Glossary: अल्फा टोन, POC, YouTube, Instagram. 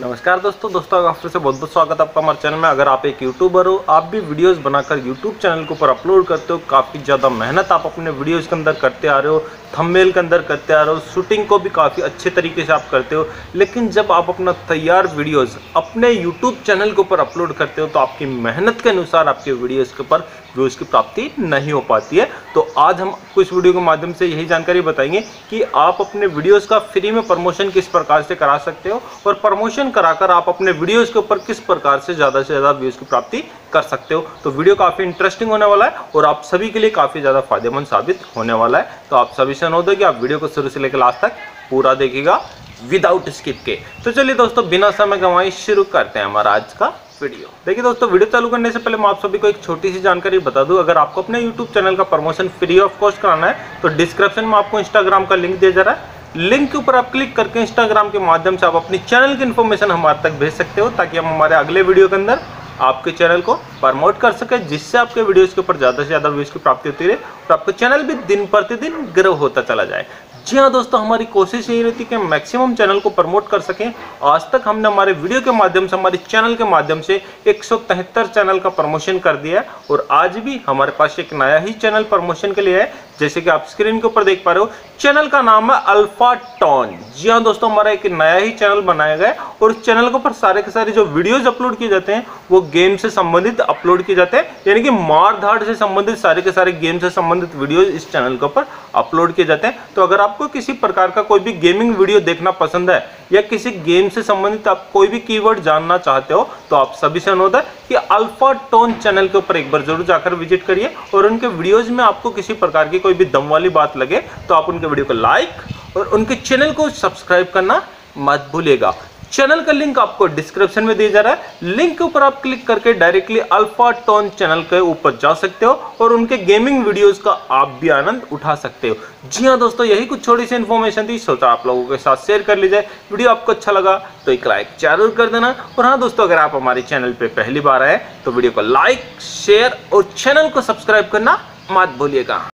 नमस्कार दोस्तों का फिर से बहुत बहुत स्वागत है आपका हमारे चैनल में। अगर आप एक यूट्यूबर हो, आप भी वीडियोस बनाकर यूट्यूब चैनल के ऊपर अपलोड करते हो, काफ़ी ज़्यादा मेहनत आप अपने वीडियोस के अंदर करते आ रहे हो, थंबनेल के अंदर करते आ रहे हो, शूटिंग को भी काफ़ी अच्छे तरीके से आप करते हो, लेकिन जब आप अपना तैयार वीडियोस अपने यूट्यूब चैनल के ऊपर अपलोड करते हो तो आपकी मेहनत के अनुसार आपके वीडियोस के ऊपर व्यूज़ की प्राप्ति नहीं हो पाती है। तो आज हम आपको इस वीडियो के माध्यम से यही जानकारी बताएंगे कि आप अपने वीडियोस का फ्री में प्रमोशन किस प्रकार से करा सकते हो और प्रमोशन कराकर आप अपने वीडियोस के ऊपर किस प्रकार से ज़्यादा व्यूज़ की प्राप्ति कर सकते हो। तो वीडियो काफ़ी इंटरेस्टिंग होने वाला है और आप सभी के लिए काफ़ी ज़्यादा फायदेमंद साबित होने वाला है। तो आप सभी से अनुरोध है कि आप वीडियो को शुरू से लेकर लास्ट तक पूरा देखिएगा विदाउट स्किप के। तो चलिए दोस्तों, बिना समय गंवाए शुरू करते हैं हमारा आज का वीडियो। देखिए दोस्तों, वीडियो चालू करने से पहले मैं आप सभी को एक छोटी सी जानकारी बता दूं। अगर आपको अपने YouTube चैनल का प्रमोशन फ्री ऑफ कॉस्ट कराना है तो डिस्क्रिप्शन में आपको Instagram का लिंक दिया जा रहा है। लिंक के ऊपर आप क्लिक करके Instagram के माध्यम से आप अपनी चैनल की इन्फॉर्मेशन हमारे तक भेज सकते हो, ताकि हम हमारे अगले वीडियो के अंदर आपके चैनल को प्रमोट कर सके, जिससे आपके वीडियोज़ के ऊपर ज़्यादा से ज़्यादा व्यूज़ की प्राप्ति होती रहे और आपका चैनल भी दिन प्रतिदिन ग्रो होता चला जाए। जी हाँ दोस्तों, हमारी कोशिश यही रहती है कि मैक्सिमम चैनल को प्रमोट कर सकें। आज तक हमने हमारे वीडियो के माध्यम से, हमारे चैनल के माध्यम से 173 चैनल का प्रमोशन कर दिया है और आज भी हमारे पास एक नया ही चैनल प्रमोशन के लिए है। जैसे कि आप स्क्रीन के ऊपर देख पा रहे हो, चैनल का नाम है अल्फा टोन। जी हाँ दोस्तों, हमारा एक नया ही चैनल बनाया गया है और चैनल के ऊपर सारे के सारे जो वीडियोज अपलोड किए जाते हैं वो गेम से संबंधित अपलोड किए जाते हैं, यानी कि मार धाड़ से संबंधित सारे के सारे गेम से संबंधित वीडियोज इस चैनल के ऊपर अपलोड किए जाते हैं। तो अगर आपको किसी प्रकार का कोई भी गेमिंग वीडियो देखना पसंद है या किसी गेम से संबंधित आप कोई भी कीवर्ड जानना चाहते हो तो आप सभी से अनुरोध है कि अल्फा टोन चैनल के ऊपर एक बार जरूर जाकर विजिट करिए और उनके वीडियोज में आपको किसी प्रकार की कोई भी दम वाली बात लगे तो आप उनके वीडियो को लाइक और उनके चैनल को सब्सक्राइब करना मत भूलिएगा। चैनल का लिंक आपको डिस्क्रिप्शन में दिया जा रहा है। लिंक के ऊपर आप क्लिक करके डायरेक्टली अल्फा टोन चैनल के ऊपर जा सकते हो और उनके गेमिंग वीडियोस का आप भी आनंद उठा सकते हो। जी हाँ दोस्तों, यही कुछ छोटी सी इन्फॉर्मेशन थी, सोचा आप लोगों के साथ शेयर कर ली जाए। वीडियो आपको अच्छा लगा तो एक लाइक जरूर कर देना और हाँ दोस्तों, अगर आप हमारे चैनल पर पहली बार आए तो वीडियो को लाइक, शेयर और चैनल को सब्सक्राइब करना मत भूलिएगा।